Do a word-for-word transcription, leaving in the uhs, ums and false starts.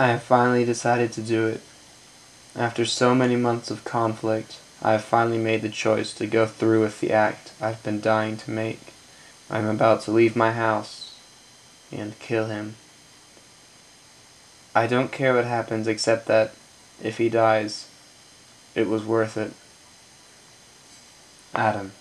I have finally decided to do it. After so many months of conflict, I have finally made the choice to go through with the act I've been dying to make. I am about to leave my house and kill him. I don't care what happens except that, if he dies, it was worth it. Adam.